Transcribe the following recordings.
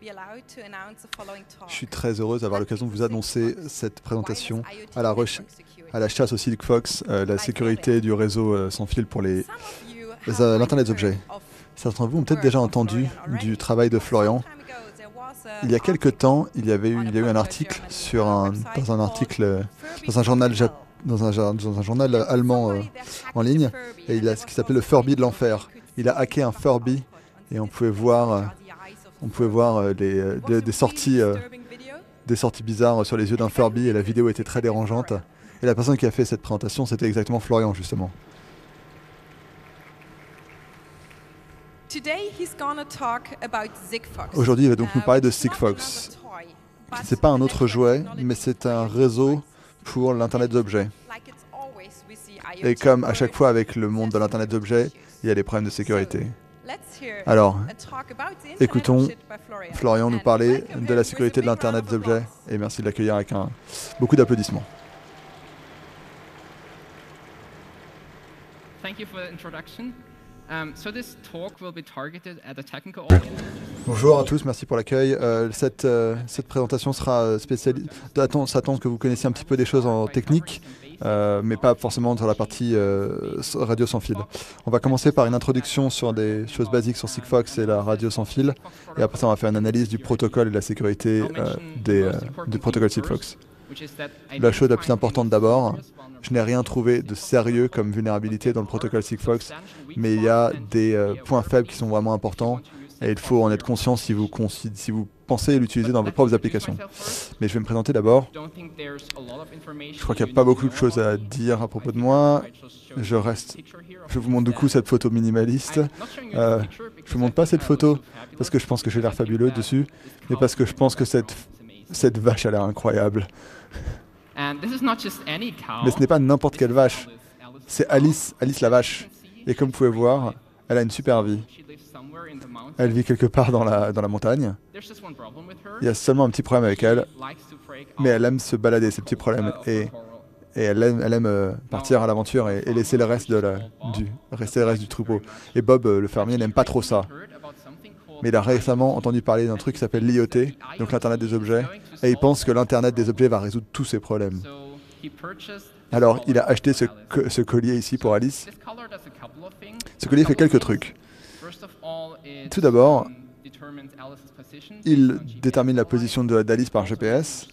Je suis très heureuse d'avoir l'occasion de vous annoncer cette présentation à la chasse au Sigfox, la sécurité du réseau sans fil pour l'Internet des objets. Certains d'entre vous ont peut-être déjà entendu du travail de Florian. Il y a quelques temps, il y a eu un article sur dans un journal allemand en ligne, et il a ce qui s'appelait le Furby de l'enfer. Il a hacké un Furby et on pouvait voir des sorties bizarres sur les yeux d'un Furby, et la vidéo était très dérangeante. Et la personne qui a fait cette présentation, c'était exactement Florian, justement. Aujourd'hui, il va donc nous parler de Sigfox. Ce n'est pas un autre jouet, mais c'est un réseau pour l'Internet d'objets. Et comme à chaque fois avec le monde de l'Internet d'objets, il y a des problèmes de sécurité. Alors, écoutons Florian nous parler de la sécurité de l'Internet d'objets, et merci de l'accueillir avec beaucoup d'applaudissements. Thank you for the introduction. This talk will be targeted at a technical audience. Bonjour à tous, merci pour l'accueil. Cette présentation sera spécialisée. S'attend que vous connaissiez un petit peu des choses en technique, mais pas forcément sur la partie radio sans fil. On va commencer par une introduction sur des choses basiques sur Sigfox et la radio sans fil, et après ça on va faire une analyse du protocole et de la sécurité du protocole Sigfox. La chose la plus importante d'abord, je n'ai rien trouvé de sérieux comme vulnérabilité dans le protocole Sigfox, mais il y a des points faibles qui sont vraiment importants et il faut en être conscient si vous pensez l'utiliser dans vos propres applications. Mais je vais me présenter d'abord. Je crois qu'il n'y a pas beaucoup de choses à dire à propos de moi. Je vous montre du coup cette photo minimaliste. Je ne vous montre pas cette photo parce que je pense que j'ai l'air fabuleux dessus, mais parce que je pense que cette vache a l'air incroyable. Mais ce n'est pas n'importe quelle vache, c'est Alice la vache. Et comme vous pouvez voir, elle a une super vie. Elle vit quelque part dans la montagne. Il y a seulement un petit problème avec elle, mais elle aime se balader, ces petits problèmes. Et elle aime partir à l'aventure et laisser le reste du troupeau. Et Bob, le fermier, n'aime pas trop ça. Mais il a récemment entendu parler d'un truc qui s'appelle l'IoT, donc l'Internet des objets, et il pense que l'Internet des objets va résoudre tous ses problèmes. Alors, il a acheté ce collier ici pour Alice. Ce collier fait quelques trucs. Tout d'abord, il détermine la position d'Alice par GPS,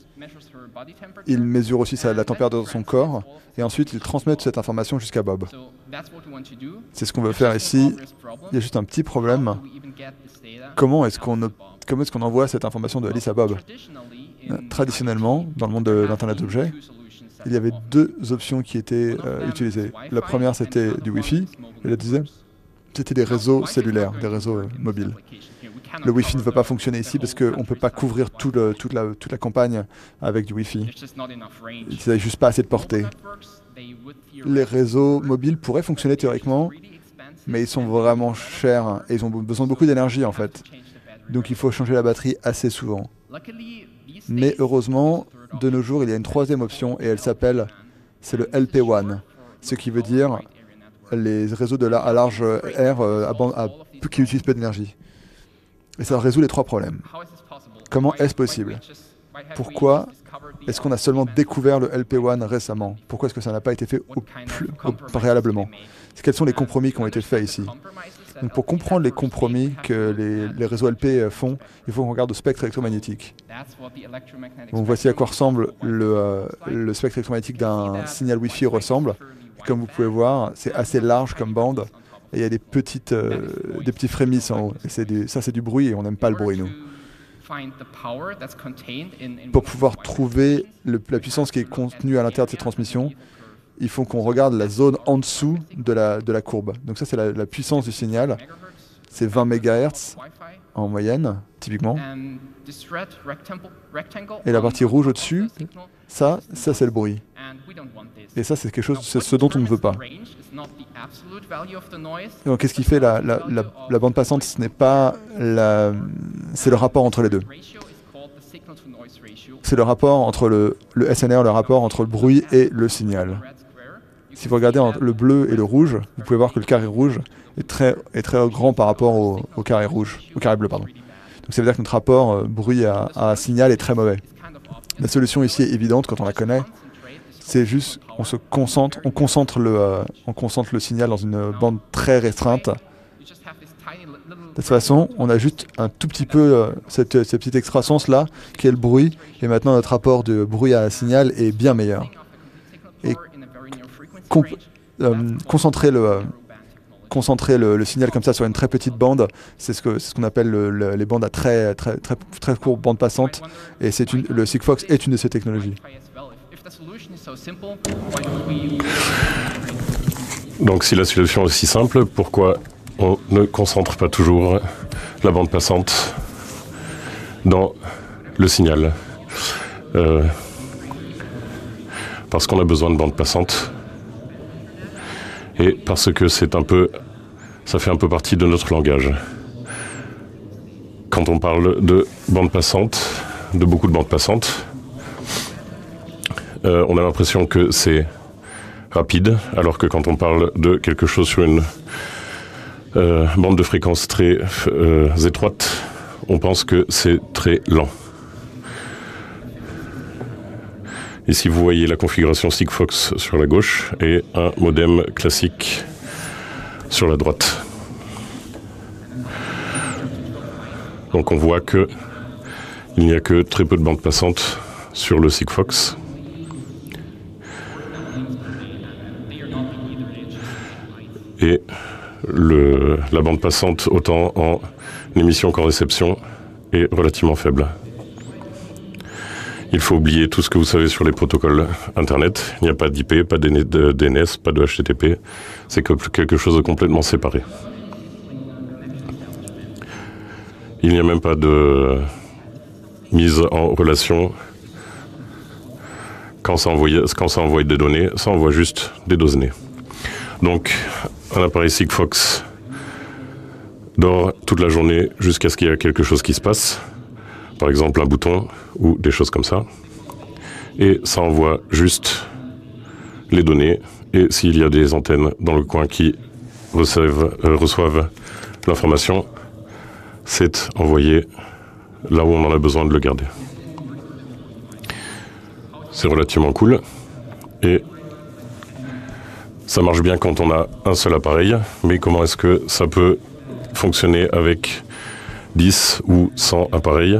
il mesure aussi la température de son corps, et ensuite il transmet cette information jusqu'à Bob. C'est ce qu'on veut faire ici. Il y a juste un petit problème. Comment est-ce qu'on envoie cette information de Alice à Bob? Traditionnellement, dans le monde de l'Internet d'objets, il y avait deux options qui étaient utilisées. La première, c'était du Wi-Fi, et la deuxième, c'était des réseaux cellulaires, des réseaux mobiles. Le Wi-Fi ne va pas fonctionner ici parce qu'on ne peut pas couvrir toute la campagne avec du Wi-Fi. Il n'y a juste pas assez de portée. Les réseaux mobiles pourraient fonctionner théoriquement, mais ils sont vraiment chers et ils ont besoin de beaucoup d'énergie en fait. Donc il faut changer la batterie assez souvent. Mais heureusement, de nos jours, il y a une troisième option et elle s'appelle, c'est le LPWAN, ce qui veut dire les réseaux à large air qui utilisent peu d'énergie. Et ça résout les trois problèmes. Comment est-ce possible? Pourquoi est-ce qu'on a seulement découvert le LPWAN récemment? Pourquoi est-ce que ça n'a pas été fait préalablement? Quels sont les compromis qui ont été faits ici? Donc pour comprendre les compromis que les réseaux LP font, il faut qu'on regarde le spectre électromagnétique. Donc voici à quoi ressemble le spectre électromagnétique d'un signal Wi-Fi ressemble. Comme vous pouvez voir, c'est assez large comme bande. Et il y a des petits frémisses en haut. Et ça, c'est du bruit et on n'aime pas le bruit, nous. Pour pouvoir trouver la puissance qui est contenue à l'intérieur de ces transmissions, il faut qu'on regarde la zone en dessous de la courbe. Donc ça, c'est la puissance du signal. C'est 20 MHz en moyenne, typiquement. Et la partie rouge au-dessus, ça c'est le bruit. Et ça, c'est quelque chose, c'est ce dont on ne veut pas. Donc, qu'est-ce qui fait la bande passante? Ce n'est pas c'est le rapport entre les deux. C'est le rapport entre le SNR, le rapport entre le bruit et le signal. si vous regardez le bleu et le rouge, vous pouvez voir que le carré rouge est très grand par rapport au carré rouge, au carré bleu, pardon. Donc ça veut dire que notre rapport bruit à signal est très mauvais. La solution ici est évidente quand on la connaît. C'est juste, on concentre le signal dans une bande très restreinte. De toute façon, on a juste un tout petit peu cette petite excroissance là, qui est le bruit, et maintenant notre rapport de bruit à signal est bien meilleur. Et concentrer le signal comme ça sur une très petite bande, c'est ce qu'on appelle les bandes à très courte bande passante, et le Sigfox est une de ces technologies. Donc si la solution est aussi simple, pourquoi on ne concentre pas toujours la bande passante dans le signal? Parce qu'on a besoin de bande passante et parce que c'est un peu, ça fait un peu partie de notre langage. Quand on parle de bande passante, de beaucoup de bandes passantes, on a l'impression que c'est rapide, alors que quand on parle de quelque chose sur une bande de fréquences très étroites, on pense que c'est très lent. Ici, vous voyez la configuration Sigfox sur la gauche et un modem classique sur la droite. Donc on voit qu'il n'y a que très peu de bandes passantes sur le Sigfox. Et la bande passante, autant en émission qu'en réception, est relativement faible. Il faut oublier tout ce que vous savez sur les protocoles Internet. Il n'y a pas d'IP, pas de DNS, pas de HTTP. C'est quelque chose de complètement séparé. Il n'y a même pas de mise en relation. Quand ça envoie des données, ça envoie juste des données. Donc, un appareil Sigfox dort toute la journée jusqu'à ce qu'il y ait quelque chose qui se passe, par exemple un bouton ou des choses comme ça, et ça envoie juste les données, et s'il y a des antennes dans le coin qui reçoivent l'information, c'est envoyé là où on en a besoin de le garder. C'est relativement cool, et ça marche bien quand on a un seul appareil, mais comment est-ce que ça peut fonctionner avec 10 ou 100 appareils?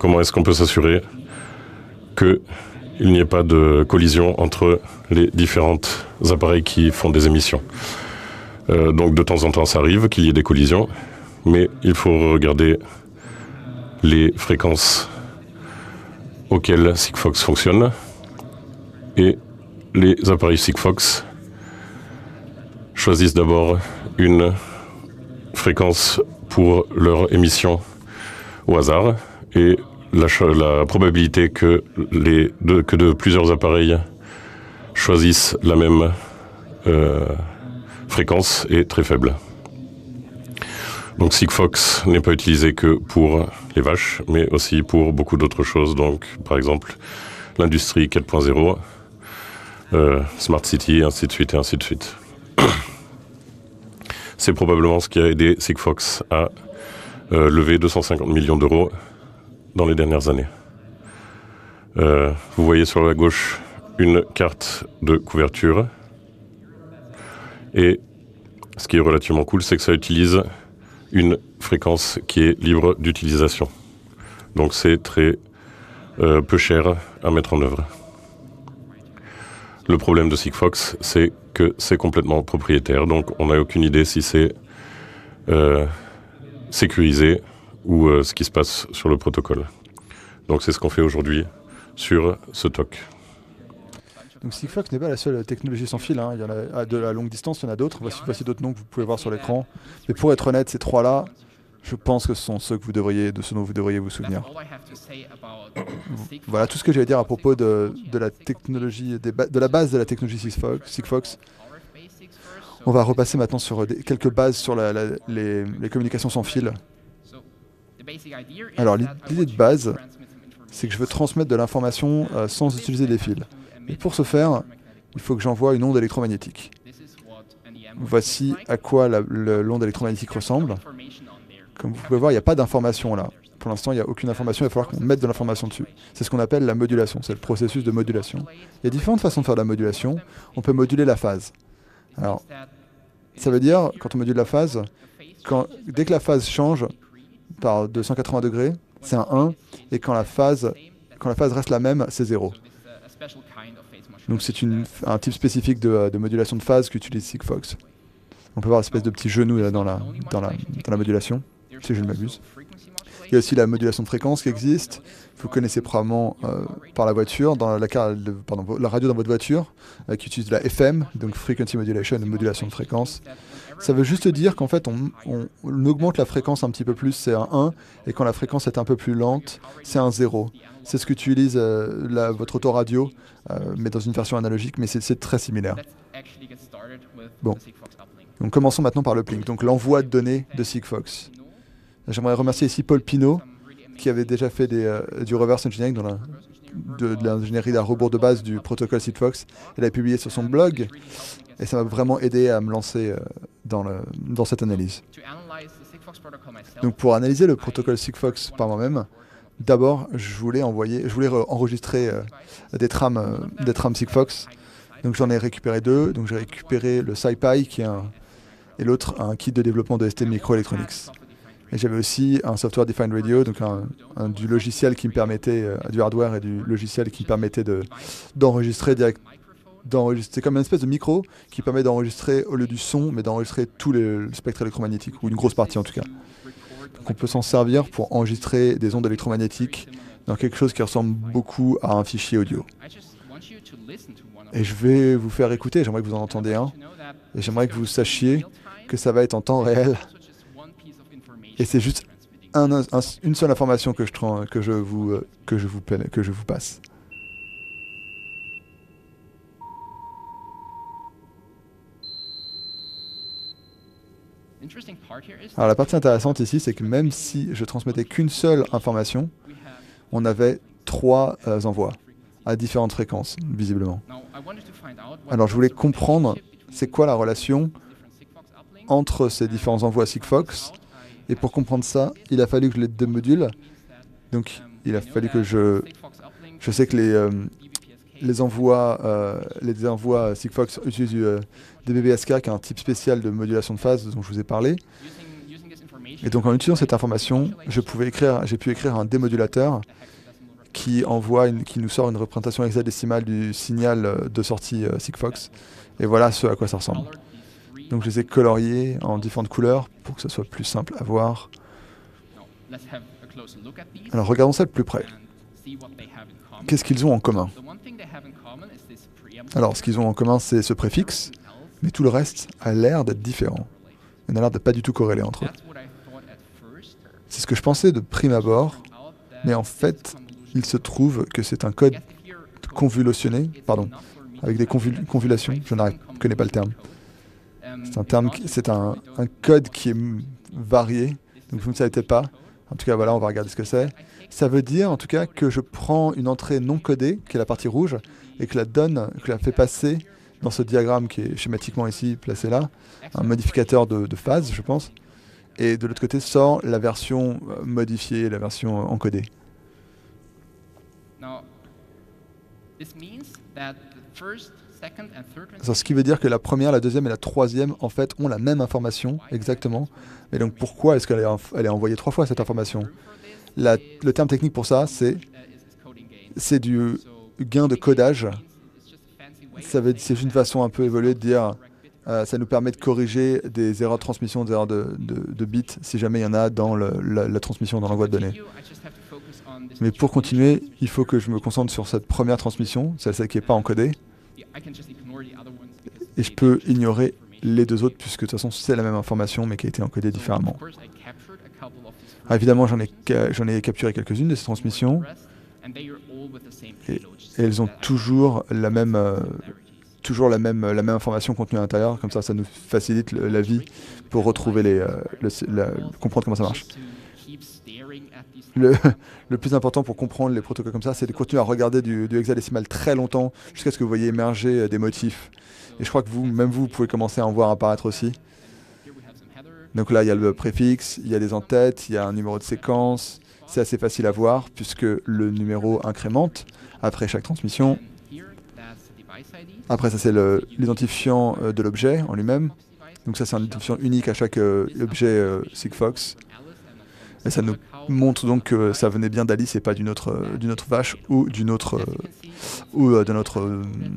Comment est-ce qu'on peut s'assurer qu'il n'y ait pas de collision entre les différents appareils qui font des émissions? Donc de temps en temps ça arrive qu'il y ait des collisions, mais il faut regarder les fréquences auxquelles Sigfox fonctionne, et les appareils Sigfox choisissent d'abord une fréquence pour leur émission au hasard, et la probabilité que plusieurs appareils choisissent la même fréquence est très faible. Donc Sigfox n'est pas utilisé que pour les vaches, mais aussi pour beaucoup d'autres choses, donc par exemple l'industrie 4.0, Smart City, ainsi de suite, et ainsi de suite. C'est probablement ce qui a aidé Sigfox à lever 250 millions d'euros dans les dernières années. Vous voyez sur la gauche une carte de couverture. Et ce qui est relativement cool, c'est que ça utilise une fréquence qui est libre d'utilisation. Donc c'est très peu cher à mettre en œuvre. Le problème de Sigfox, c'est que c'est complètement propriétaire, donc on n'a aucune idée si c'est sécurisé ou ce qui se passe sur le protocole. Donc c'est ce qu'on fait aujourd'hui sur ce TOC. Donc Sigfox n'est pas la seule technologie sans fil, hein. Il y en a de la longue distance, il y en a d'autres, voici d'autres noms que vous pouvez voir sur l'écran. Mais pour être honnête, ces trois-là, je pense que ce sont ceux de ce dont vous devriez vous souvenir. Voilà tout ce que j'allais dire à propos de la base de la technologie Sigfox. On va repasser maintenant sur quelques bases sur les communications sans fil. Alors l'idée de base, c'est que je veux transmettre de l'information sans utiliser des fils. Et pour ce faire, il faut que j'envoie une onde électromagnétique. Voici à quoi l'onde électromagnétique ressemble. Comme vous pouvez voir, il n'y a pas d'information là. Pour l'instant, il n'y a aucune information, il va falloir qu'on mette de l'information dessus. C'est ce qu'on appelle la modulation, c'est le processus de modulation. Il y a différentes façons de faire de la modulation. On peut moduler la phase. Alors, ça veut dire, quand on module la phase, dès que la phase change par 280 degrés, c'est un 1, et quand la phase reste la même, c'est 0. Donc c'est un type spécifique de modulation de phase qu'utilise Sigfox. On peut voir l'espèce de petit genou là, dans la modulation, si je ne m'abuse. Il y a aussi la modulation de fréquence qui existe. Vous connaissez probablement par la voiture, la radio dans votre voiture, qui utilise de la FM, donc frequency modulation, modulation de fréquence. Ça veut juste dire qu'en fait, on augmente la fréquence un petit peu plus, c'est un 1, et quand la fréquence est un peu plus lente, c'est un 0. C'est ce qu'utilise votre autoradio, mais dans une version analogique, mais c'est très similaire. Bon, donc commençons maintenant par l'uplink, donc l'envoi de données de Sigfox. J'aimerais remercier ici Paul Pinault, qui avait déjà fait du reverse engineering, de l'ingénierie à rebours de base du protocole Sigfox. Il a publié sur son blog, et ça m'a vraiment aidé à me lancer dans cette analyse. Donc pour analyser le protocole Sigfox par moi-même, d'abord je voulais enregistrer des trames Sigfox. Donc j'en ai récupéré deux. Donc j'ai récupéré le SciPy et l'autre un kit de développement de STMicroelectronics. Et j'avais aussi un software defined radio, donc du logiciel qui me permettait, du hardware et du logiciel qui me permettait d'enregistrer comme une espèce de micro qui permet d'enregistrer au lieu du son, mais d'enregistrer tout le spectre électromagnétique, ou une grosse partie en tout cas. Donc on peut s'en servir pour enregistrer des ondes électromagnétiques dans quelque chose qui ressemble beaucoup à un fichier audio. Et je vais vous faire écouter, j'aimerais que vous en entendiez un, et j'aimerais que vous sachiez que ça va être en temps réel. Et c'est juste une seule information que je vous passe. Alors la partie intéressante ici, c'est que même si je transmettais qu'une seule information, on avait trois envois à différentes fréquences, visiblement. Alors je voulais comprendre c'est quoi la relation entre ces différents envois Sigfox. Et pour comprendre ça, il a fallu que les deux modules, donc il a fallu que je sais que les envois Sigfox utilisent du DBPSK, qui est un type spécial de modulation de phase dont je vous ai parlé. Et donc en utilisant cette information, j'ai pu écrire un démodulateur qui nous sort une représentation hexadécimale du signal de sortie Sigfox. Et voilà ce à quoi ça ressemble. Donc je les ai coloriés en différentes couleurs pour que ce soit plus simple à voir. Alors regardons ça de plus près. Qu'est-ce qu'ils ont en commun? Alors ce qu'ils ont en commun, c'est ce préfixe, mais tout le reste a l'air d'être différent. Il n'a l'air de pas du tout corrélé entre eux. C'est ce que je pensais de prime abord, mais en fait, il se trouve que c'est un code convolutionné, pardon, avec des convolutions, je ne connais pas le terme. C'est un code qui est varié, donc vous ne savez peut-être pas. En tout cas, voilà, on va regarder ce que c'est. Ça veut dire, en tout cas, que je prends une entrée non codée, qui est la partie rouge, et que la fais passer dans ce diagramme qui est schématiquement ici, placé là, un modificateur de phase, je pense. Et de l'autre côté sort la version modifiée, la version encodée. Alors, ce qui veut dire que la première, la deuxième et la troisième, en fait, ont la même information, exactement. Mais donc, pourquoi est-ce qu'elle est envoyée trois fois, cette information? Le terme technique pour ça, c'est du gain de codage. C'est une façon un peu évoluée de dire, ça nous permet de corriger des erreurs de transmission, des erreurs de bits, si jamais il y en a dans la transmission, dans l'envoi de données. Mais pour continuer, il faut que je me concentre sur cette première transmission, celle qui n'est pas encodée. Et je peux ignorer les deux autres, puisque de toute façon c'est la même information mais qui a été encodée différemment. Alors, évidemment, j'en ai capturé quelques-unes de ces transmissions, et elles ont toujours la même information contenue à l'intérieur, comme ça, ça nous facilite la vie pour retrouver comprendre comment ça marche. le plus important pour comprendre les protocoles comme ça, c'est de continuer à regarder du hexadécimal très longtemps jusqu'à ce que vous voyez émerger des motifs. Et je crois que vous, même vous, pouvez commencer à en voir apparaître aussi. Donc là, il y a le préfixe, il y a des entêtes, il y a un numéro de séquence. C'est assez facile à voir puisque le numéro incrémente après chaque transmission. Après, ça, c'est l'identifiant de l'objet en lui-même. Donc ça, c'est un identifiant unique à chaque objet Sigfox. Et ça nous montre donc que ça venait bien d'Alice et pas d'une autre vache ou d'un autre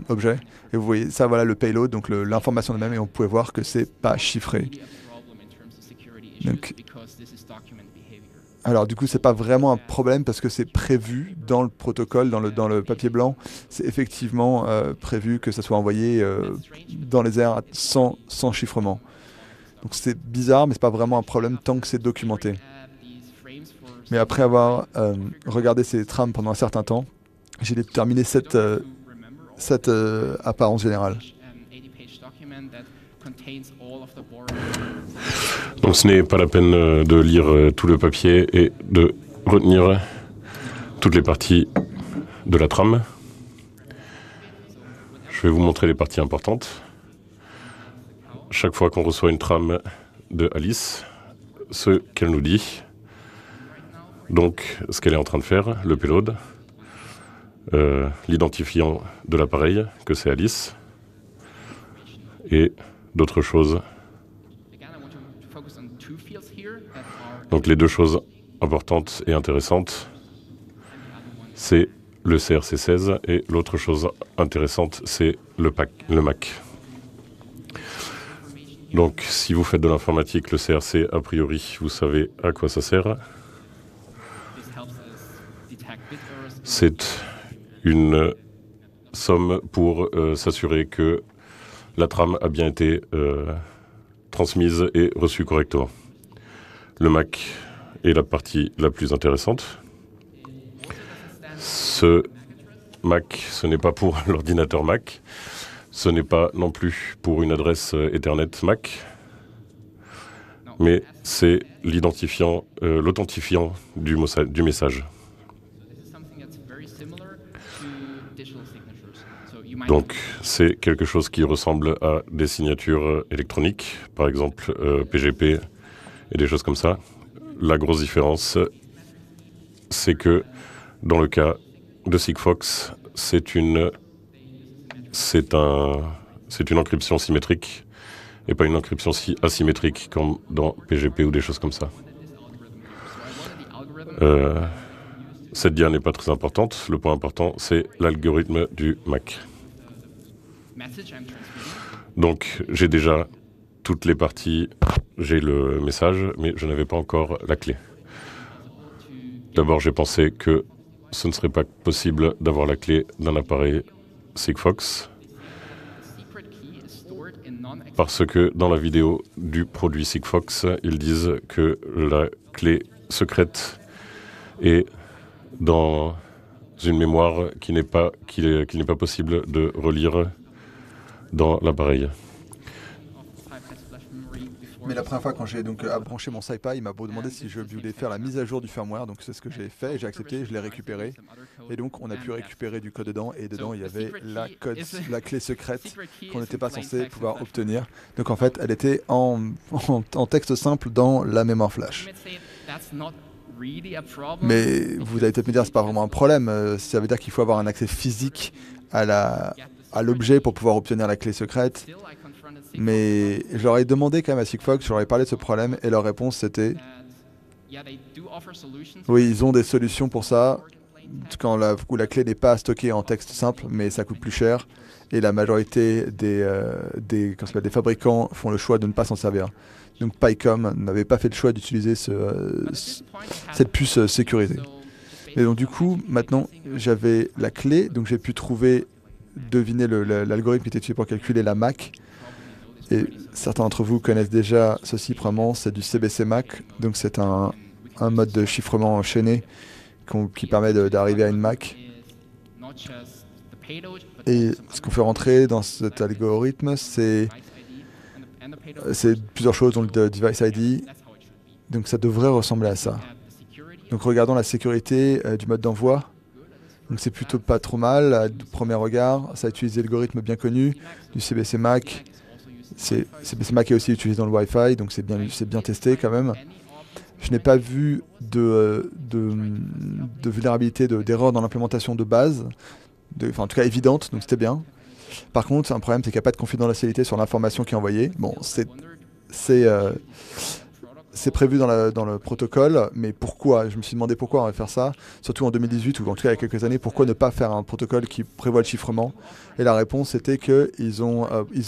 objet. Et vous voyez ça, voilà le payload, donc l'information de même, et on pouvait voir que c'est pas chiffré. Donc, alors du coup, c'est pas vraiment un problème parce que c'est prévu dans le protocole, dans le papier blanc. C'est effectivement prévu que ça soit envoyé dans les airs sans chiffrement. Donc c'est bizarre, mais c'est pas vraiment un problème tant que c'est documenté. Mais après avoir regardé ces trames pendant un certain temps, j'ai déterminé cette apparence générale. Donc ce n'est pas la peine de lire tout le papier et de retenir toutes les parties de la trame. Je vais vous montrer les parties importantes. Chaque fois qu'on reçoit une trame de Alice, ce qu'elle nous dit, donc ce qu'elle est en train de faire, le payload, l'identifiant de l'appareil, que c'est Alice, et d'autres choses. Donc les deux choses importantes et intéressantes, c'est le CRC16 et l'autre chose intéressante, c'est le MAC. Donc si vous faites de l'informatique, le CRC, a priori, vous savez à quoi ça sert. C'est une somme pour s'assurer que la trame a bien été transmise et reçue correctement. Le MAC est la partie la plus intéressante. Ce MAC, ce n'est pas pour l'ordinateur MAC, ce n'est pas non plus pour une adresse Ethernet MAC, mais c'est l'identifiant, l'authentifiant du message. Donc, c'est quelque chose qui ressemble à des signatures électroniques, par exemple PGP et des choses comme ça. La grosse différence, c'est que dans le cas de Sigfox, c'est une encryption symétrique et pas une encryption asymétrique comme dans PGP ou des choses comme ça. Cette dia n'est pas très importante. Le point important, c'est l'algorithme du MAC. Donc, j'ai déjà toutes les parties, j'ai le message, mais je n'avais pas encore la clé. D'abord, j'ai pensé que ce ne serait pas possible d'avoir la clé d'un appareil Sigfox, parce que dans la vidéo du produit Sigfox, ils disent que la clé secrète est dans une mémoire qui n'est pas possible de relire dans l'appareil. Mais la première fois, quand j'ai donc branché mon SciPy, il m'a demandé si je voulais faire la mise à jour du firmware. Donc c'est ce que j'ai fait, j'ai accepté, je l'ai récupéré. Et donc on a pu récupérer du code dedans. Et dedans, il y avait la clé secrète qu'on n'était pas censé pouvoir obtenir. Donc en fait, elle était en texte simple dans la mémoire flash. Mais vous allez peut-être me dire que ce n'est pas vraiment un problème. Ça veut dire qu'il faut avoir un accès physique à l'objet pour pouvoir obtenir la clé secrète. Mais je leur ai demandé quand même à Sigfox, je leur ai parlé de ce problème et leur réponse c'était oui, ils ont des solutions pour ça, quand la clé n'est pas stockée en texte simple, mais ça coûte plus cher et la majorité des fabricants font le choix de ne pas s'en servir. Donc PyCom n'avait pas fait le choix d'utiliser cette puce sécurisée. Et donc du coup, maintenant, j'avais la clé, donc j'ai pu deviner l'algorithme qui était utilisé pour calculer la MAC. Et certains d'entre vous connaissent déjà ceci, probablement, c'est du CBC MAC. Donc c'est un mode de chiffrement enchaîné qui permet d'arriver à une MAC. Et ce qu'on fait rentrer dans cet algorithme, c'est plusieurs choses, donc le device ID, donc ça devrait ressembler à ça. Donc regardons la sécurité du mode d'envoi. Donc c'est plutôt pas trop mal, à premier regard. Ça utilise des algorithmes bien connus du CBC MAC. CBC MAC est aussi utilisé dans le Wi-Fi, donc c'est bien testé quand même. Je n'ai pas vu de vulnérabilité, d'erreur dans l'implémentation de base, enfin en tout cas évidente, donc c'était bien. Par contre, un problème, c'est qu'il n'y a pas de confidentialité sur l'information qui est envoyée. Bon, c'est prévu dans le protocole, mais pourquoi? Je me suis demandé pourquoi on va faire ça, surtout en 2018 ou en tout cas il y a quelques années, pourquoi ne pas faire un protocole qui prévoit le chiffrement? Et la réponse était qu'ils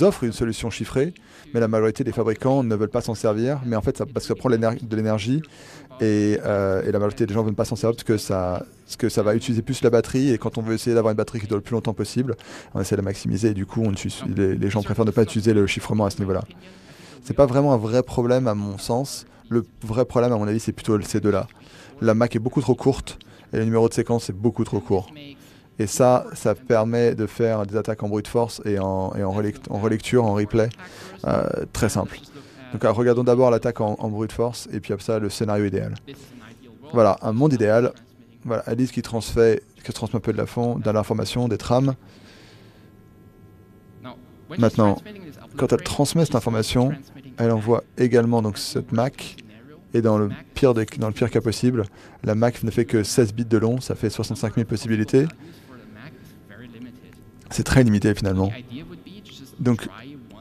offrent une solution chiffrée, mais la majorité des fabricants ne veulent pas s'en servir, mais en fait parce que ça prend de l'énergie et la majorité des gens ne veulent pas s'en servir parce que ça va utiliser plus la batterie, et quand on veut essayer d'avoir une batterie qui dure le plus longtemps possible, on essaie de la maximiser et du coup les gens préfèrent ne pas utiliser le chiffrement à ce niveau-là. C'est pas vraiment un vrai problème à mon sens. Le vrai problème à mon avis, c'est plutôt ces deux-là. La MAC est beaucoup trop courte et le numéro de séquence est beaucoup trop court. Et ça, ça permet de faire des attaques en brute force et en relecture, en replay, très simple. Donc regardons d'abord l'attaque en brute force et puis après ça, le scénario idéal. Voilà, un monde idéal. Voilà, Alice qui transmet un peu de l'information, des trames. Maintenant, quand elle transmet cette information, elle envoie également donc cette MAC, et dans le pire cas possible, la MAC ne fait que 16 bits de long, ça fait 65 000 possibilités. C'est très limité finalement. Donc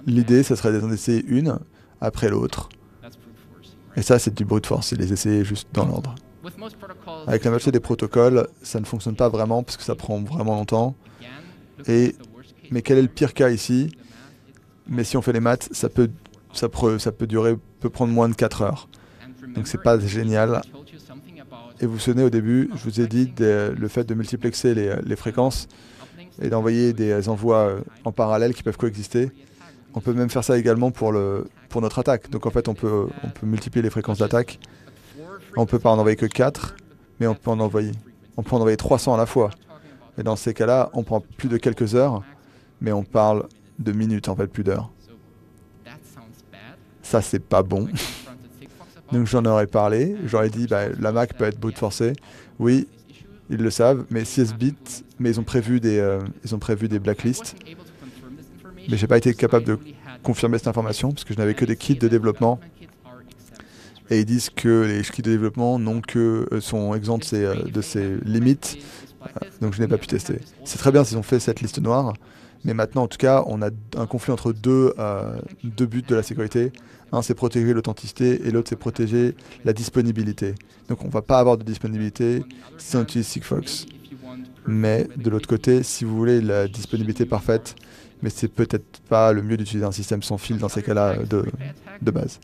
l'idée, ça serait d'en essayer une après l'autre, et ça c'est du brute force, c'est les essayer juste dans l'ordre. Avec la majorité des protocoles, ça ne fonctionne pas vraiment parce que ça prend vraiment longtemps. Mais quel est le pire cas ici? Mais si on fait les maths, ça peut prendre moins de 4 heures. Donc c'est pas génial. Et vous vous souvenez au début, je vous ai dit le fait de multiplexer les fréquences et d'envoyer des envois en parallèle qui peuvent coexister. On peut même faire ça également pour notre attaque. Donc en fait, on peut multiplier les fréquences d'attaque. On peut pas en envoyer que 4, mais on peut en envoyer 300 à la fois. Et dans ces cas-là, on prend plus de quelques heures, mais on parle de minutes, en fait, plus d'heures. Ça, c'est pas bon. Donc j'en aurais parlé, j'aurais dit, bah, la MAC peut être brute forcée. Oui, ils le savent, mais 16 bits, mais ils ont prévu des blacklists. Mais j'ai pas été capable de confirmer cette information, parce que je n'avais que des kits de développement. Et ils disent que les kits de développement sont exempts de ces limites, donc je n'ai pas pu tester. C'est très bien s'ils ont fait cette liste noire, mais maintenant, en tout cas, on a un conflit entre deux buts de la sécurité. Un, c'est protéger l'authenticité, et l'autre, c'est protéger la disponibilité. Donc, on ne va pas avoir de disponibilité si on utilise Sigfox. Mais de l'autre côté, si vous voulez la disponibilité parfaite, mais c'est peut-être pas le mieux d'utiliser un système sans fil dans ces cas-là de base.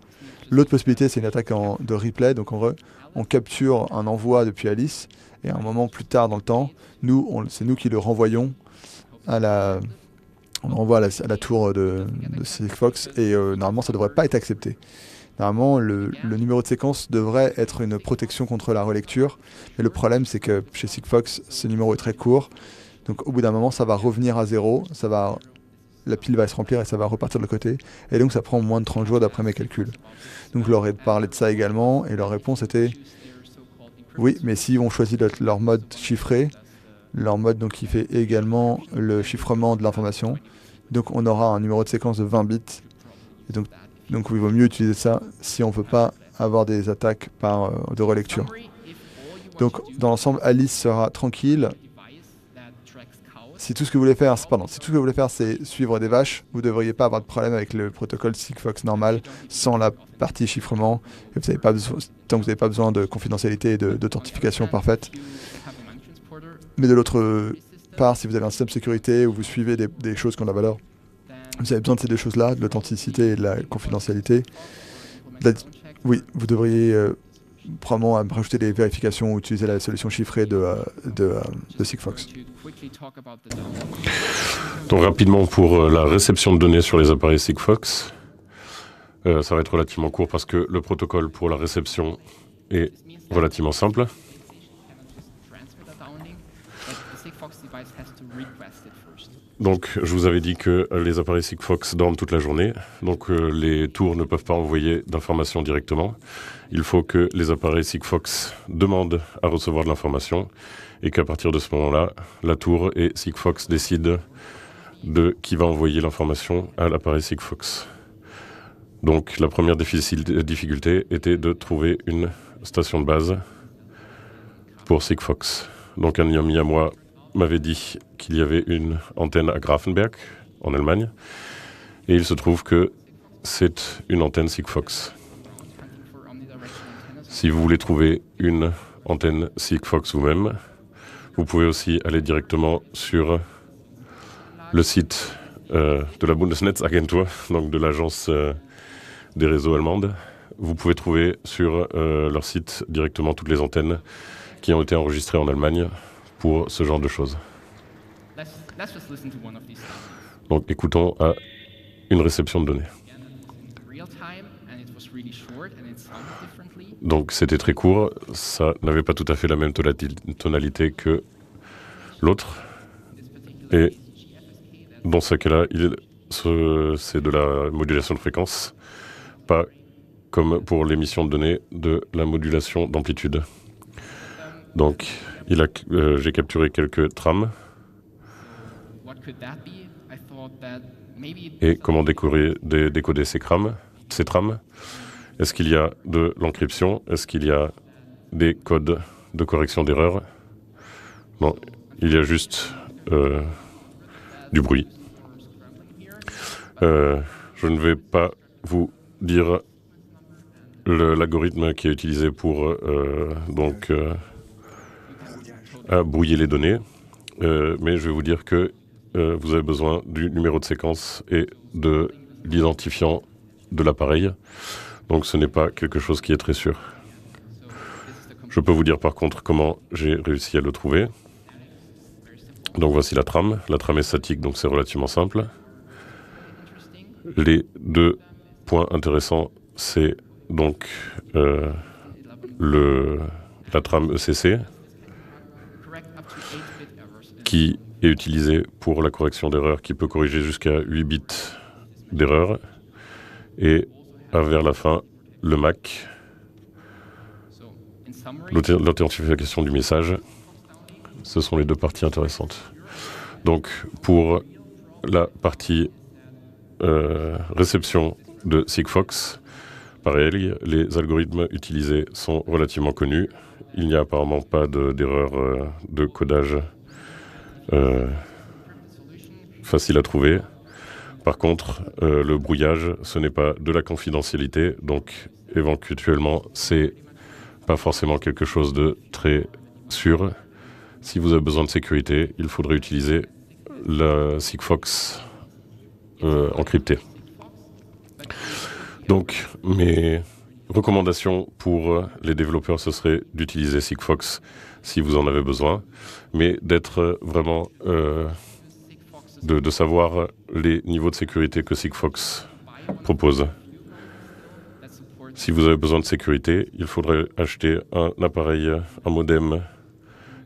L'autre possibilité, c'est une attaque de replay. Donc, en vrai, on capture un envoi depuis Alice, et à un moment plus tard dans le temps, c'est nous qui le renvoyons à la... On renvoie à la tour de Sigfox et normalement ça ne devrait pas être accepté. Normalement le numéro de séquence devrait être une protection contre la relecture, mais le problème c'est que chez Sigfox ce numéro est très court, donc au bout d'un moment ça va revenir à zéro, la pile va se remplir et ça va repartir de l'autre côté, et donc ça prend moins de 30 jours d'après mes calculs. Donc je leur ai parlé de ça également et leur réponse était oui, mais si on choisit leur mode chiffré, leur mode donc qui fait également le chiffrement de l'information. Donc on aura un numéro de séquence de 20 bits. Et donc il vaut mieux utiliser ça si on ne veut pas avoir des attaques de relecture. Donc dans l'ensemble, Alice sera tranquille. Si tout ce que vous voulez faire, c'est suivre des vaches, vous ne devriez pas avoir de problème avec le protocole Sigfox normal sans la partie chiffrement. Et vous n'avez pas besoin, tant que vous n'avez pas besoin de confidentialité et d'authentification parfaite. Mais de l'autre part, si vous avez un système de sécurité où vous suivez des choses qui ont de la valeur, vous avez besoin de ces deux choses-là, de l'authenticité et de la confidentialité. Oui, vous devriez probablement rajouter des vérifications ou utiliser la solution chiffrée de Sigfox. Donc rapidement pour la réception de données sur les appareils Sigfox, ça va être relativement court parce que le protocole pour la réception est relativement simple. Donc, je vous avais dit que les appareils Sigfox dorment toute la journée. Donc, les tours ne peuvent pas envoyer d'informations directement. Il faut que les appareils Sigfox demandent à recevoir de l'information et qu'à partir de ce moment-là, la tour et Sigfox décident de qui va envoyer l'information à l'appareil Sigfox. Donc, la première difficulté était de trouver une station de base pour Sigfox. Donc, un ami à moi m'avait dit qu'il y avait une antenne à Grafenberg, en Allemagne, et il se trouve que c'est une antenne Sigfox. Si vous voulez trouver une antenne Sigfox vous-même, vous pouvez aussi aller directement sur le site de la Bundesnetzagentur, donc de l'agence des réseaux allemandes. Vous pouvez trouver sur leur site directement toutes les antennes qui ont été enregistrées en Allemagne pour ce genre de choses. Donc écoutons à une réception de données. Donc c'était très court, ça n'avait pas tout à fait la même tonalité que l'autre. Et dans ce cas-là, c'est de la modulation de fréquence, pas comme pour l'émission de données, de la modulation d'amplitude. Donc j'ai capturé quelques trames. Et comment décoder ces trames? Est-ce qu'il y a de l'encryption? Est-ce qu'il y a des codes de correction d'erreur? Non, il y a juste du bruit. Je ne vais pas vous dire l'algorithme qui est utilisé pour brouiller les données, mais je vais vous dire que vous avez besoin du numéro de séquence et de l'identifiant de l'appareil. Donc ce n'est pas quelque chose qui est très sûr. Je peux vous dire par contre comment j'ai réussi à le trouver. Donc voici la trame. La trame est statique, donc c'est relativement simple. Les deux points intéressants, c'est donc la trame ECC qui est utilisée pour la correction d'erreurs, qui peut corriger jusqu'à 8 bits d'erreur. Et vers la fin, le MAC, l'authentification du message. Ce sont les deux parties intéressantes. Donc pour la partie réception de Sigfox, pareil, les algorithmes utilisés sont relativement connus. Il n'y a apparemment pas d'erreur de codage facile à trouver. Par contre, le brouillage, ce n'est pas de la confidentialité, donc éventuellement, c'est pas forcément quelque chose de très sûr. Si vous avez besoin de sécurité, il faudrait utiliser la Sigfox encryptée. Donc, mes recommandations pour les développeurs, ce serait d'utiliser Sigfox si vous en avez besoin, mais d'être vraiment de savoir les niveaux de sécurité que Sigfox propose. Si vous avez besoin de sécurité, il faudrait acheter un appareil, un modem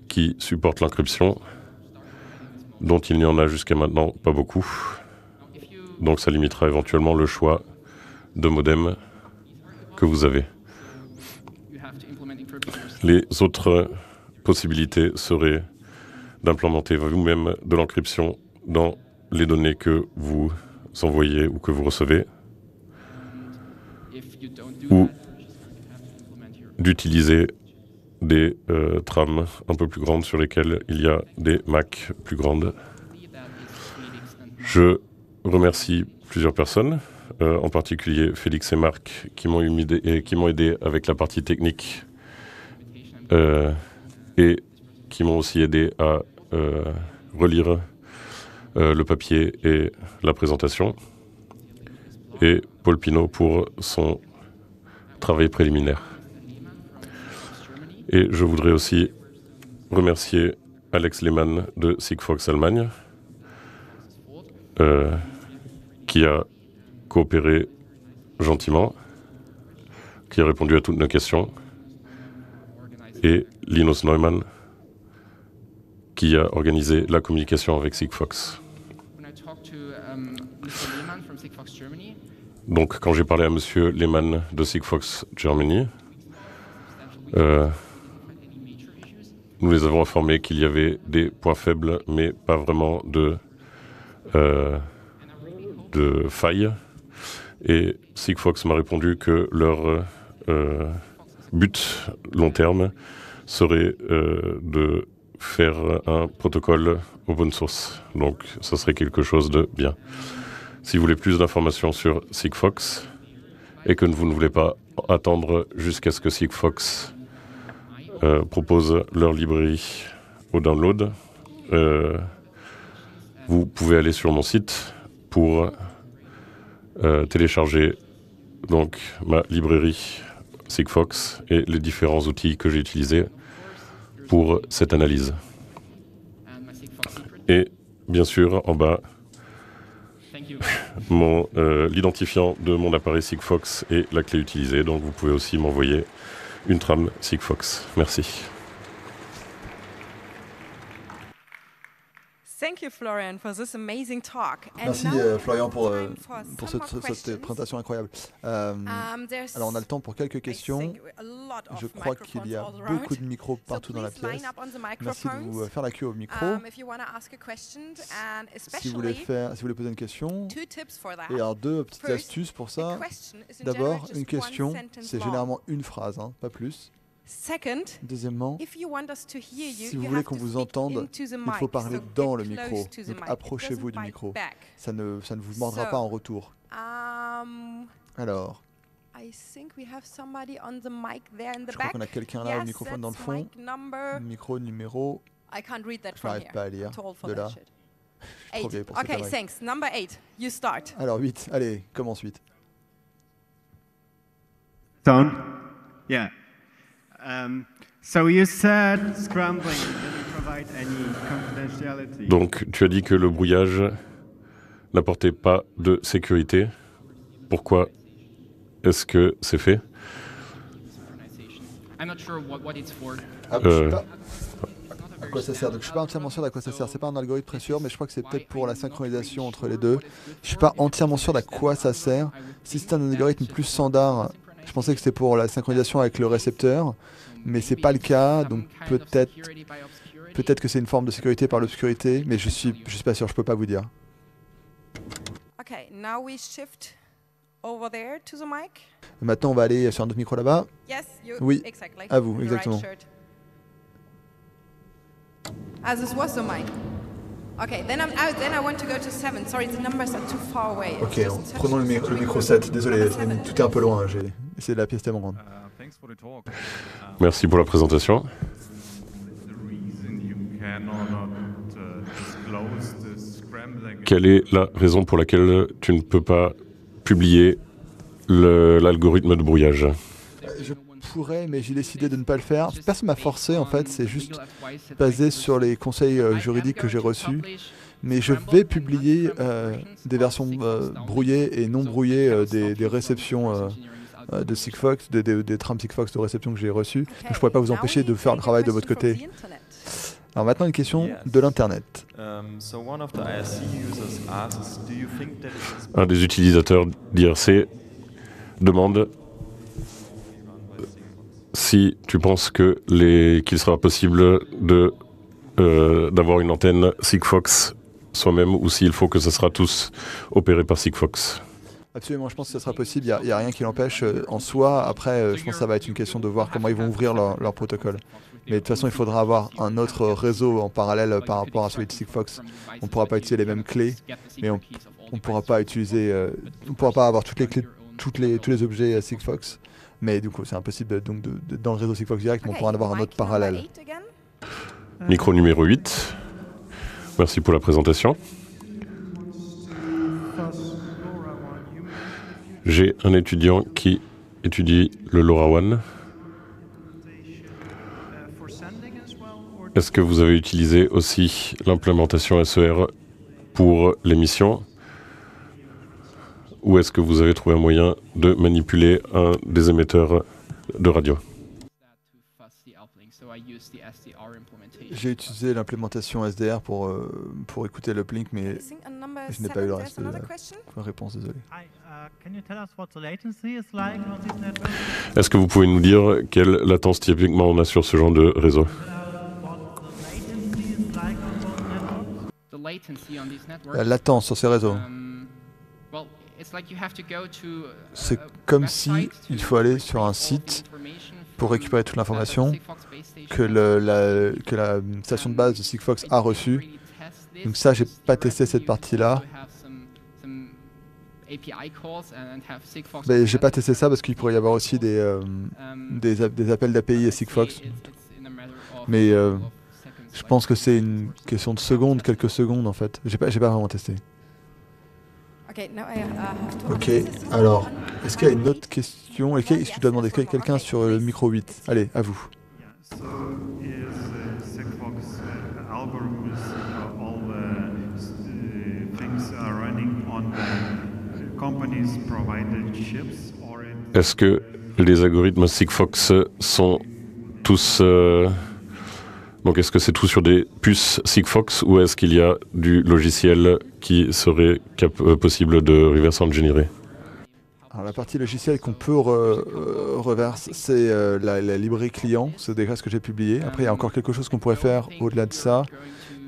qui supporte l'encryption, dont il n'y en a jusqu'à maintenant pas beaucoup. Donc ça limitera éventuellement le choix de modem que vous avez. Les autres possibilités seraient d'implémenter vous-même de l'encryption dans les données que vous envoyez ou que vous recevez, ou d'utiliser des trames un peu plus grandes sur lesquelles il y a des MAC plus grandes. Je remercie plusieurs personnes, en particulier Félix et Marc, qui m'ont aidé avec la partie technique et qui m'ont aussi aidé à relire le papier et la présentation, et Paul Pinault pour son travail préliminaire. Et je voudrais aussi remercier Alex Lehmann de Sigfox Allemagne, qui a coopéré gentiment, qui a répondu à toutes nos questions, et Linus Neumann, qui a organisé la communication avec Sigfox. Donc, quand j'ai parlé à Monsieur Lehmann de Sigfox Germany, nous les avons informés qu'il y avait des points faibles, mais pas vraiment de failles. Et Sigfox m'a répondu que leur but long terme serait de faire un protocole open source. Donc ça serait quelque chose de bien. Si vous voulez plus d'informations sur Sigfox et que vous ne voulez pas attendre jusqu'à ce que Sigfox proposent leur librairie au download, vous pouvez aller sur mon site pour télécharger donc ma librairie Sigfox et les différents outils que j'ai utilisés pour cette analyse. Et bien sûr, en bas, l'identifiant de mon appareil Sigfox et la clé utilisée, donc vous pouvez aussi m'envoyer une trame Sigfox. Merci. Merci Florian pour cette présentation incroyable. Alors on a le temps pour quelques questions. Je crois qu'il y a beaucoup de micros partout dans la pièce. Merci de vous faire la queue au micro. Si vous voulez poser une question, et alors deux petites astuces pour ça. D'abord, une question, c'est généralement une phrase, hein, pas plus. Deuxièmement, si vous voulez qu'on vous entende, il faut parler dans le micro. Donc approchez-vous du micro. Ça ne vous mordra pas en retour. Alors, je crois qu'on a quelqu'un là au microphone dans le fond. Micro numéro. Je n'arrive pas à lire de là. Je suis trop vieille pour cette arme. Alors 8, allez, commence 8. Sound? Yeah. Donc, tu as dit que le brouillage n'apportait pas de sécurité. Pourquoi est-ce que c'est fait? À quoi ça sert? Donc, je ne suis pas entièrement sûr d'à quoi ça sert. C'est pas un algorithme très sûr, mais je crois que c'est peut-être pour la synchronisation entre les deux. Je ne suis pas entièrement sûr d'à quoi ça sert. Si c'est un algorithme plus standard, je pensais que c'était pour la synchronisation avec le récepteur, mais c'est pas le cas, donc peut-être que c'est une forme de sécurité par l'obscurité, mais je suis pas sûr, je peux pas vous dire. Maintenant, on va aller sur un autre micro là-bas. Oui, à vous, exactement. Ok, prenons le micro 7. Désolé, tout est un peu loin. J'ai essayé de la pièce tellement grande. Merci pour la présentation. Quelle est la raison pour laquelle tu ne peux pas publier l'algorithme de brouillage? Je pourrais, mais j'ai décidé de ne pas le faire. Personne m'a forcé, en fait, c'est juste basé sur les conseils juridiques que j'ai reçus. Mais je vais publier des versions brouillées et non brouillées des réceptions de Sigfox, des trames Sigfox de réception que j'ai reçues. Donc, je ne pourrais pas vous empêcher de faire le travail de votre côté. Alors maintenant, une question de l'Internet. Un des utilisateurs d'IRC demande si tu penses qu'il sera possible d'avoir une antenne Sigfox soi-même ou s'il faut que ce sera tous opéré par Sigfox. Absolument, je pense que ce sera possible, il n'y a rien qui l'empêche en soi. Après, je pense que ça va être une question de voir comment ils vont ouvrir leur protocole. Mais de toute façon, il faudra avoir un autre réseau en parallèle par rapport à celui de Sigfox. On ne pourra pas utiliser les mêmes clés, mais on ne pourra pas avoir toutes les clés, tous les objets Sigfox. Mais du coup, c'est impossible donc, dans le réseau Sigfox direct, mais on pourra en avoir un autre parallèle. Micro numéro 8, merci pour la présentation. J'ai un étudiant qui étudie le LoRaWAN. Est-ce que vous avez utilisé aussi l'implémentation SER pour l'émission ? Ou est-ce que vous avez trouvé un moyen de manipuler un des émetteurs de radio? J'ai utilisé l'implémentation SDR pour écouter l'uplink, mais je n'ai pas eu la réponse, désolé. Est-ce que vous pouvez nous dire quelle latence typiquement on a sur ce genre de réseau? La latence sur ces réseaux. C'est comme si il faut aller sur un site pour récupérer toute l'information que la station de base de Sigfox a reçue. Donc ça, j'ai pas testé cette partie-là. Mais j'ai pas testé ça parce qu'il pourrait y avoir aussi des appels d'API à Sigfox. Mais je pense que c'est une question de secondes, quelques secondes en fait. J'ai pas vraiment testé. Ok, alors, est-ce qu'il y a une autre question? Est-ce que tu dois demander quelqu'un sur le micro 8? Allez, à vous. Est-ce que les algorithmes Sigfox sont tous... donc est-ce que c'est tout sur des puces Sigfox ou est-ce qu'il y a du logiciel qui serait possible de reverse engineering? Alors la partie logicielle qu'on peut reverse, c'est la librairie client, c'est déjà ce que j'ai publié. Après il y a encore quelque chose qu'on pourrait faire au-delà de ça,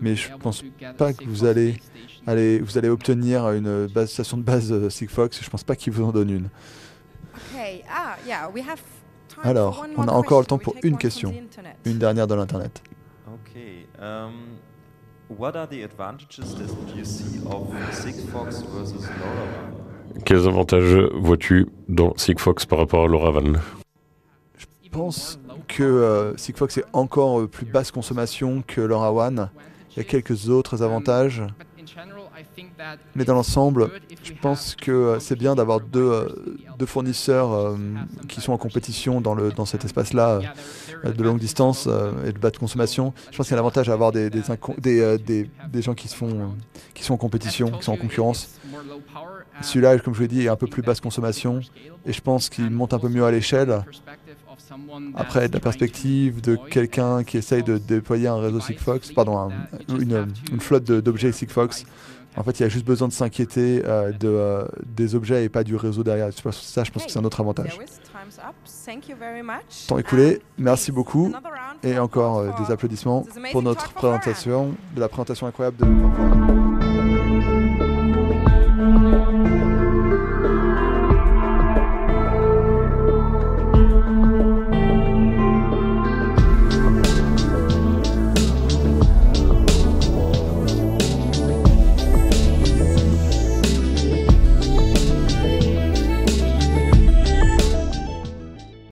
mais je pense pas que vous allez obtenir une base, station de base Sigfox, je pense pas qu'ils vous en donnent une. Alors, on a encore le temps pour une question, une dernière de l'internet. Quels avantages vois-tu dans Sigfox par rapport à LoRaWAN? Je pense que Sigfox est encore plus basse consommation que LoRaWAN. Il y a quelques autres avantages. Mais dans l'ensemble, je pense que c'est bien d'avoir deux fournisseurs qui sont en compétition dans cet espace-là de longue distance et de bas de consommation. Je pense qu'il y a l'avantage d'avoir des gens qui sont en compétition, qui sont en concurrence. Celui-là, comme je vous l'ai dit, est un peu plus basse consommation et je pense qu'il monte un peu mieux à l'échelle. Après, de la perspective de quelqu'un qui essaye de déployer un réseau Sigfox, pardon, une flotte d'objets Sigfox, en fait, il y a juste besoin de s'inquiéter des objets et pas du réseau derrière. Ça, je pense que c'est un autre avantage. Temps écoulé, merci beaucoup. Et encore des applaudissements pour notre présentation, de la présentation incroyable de...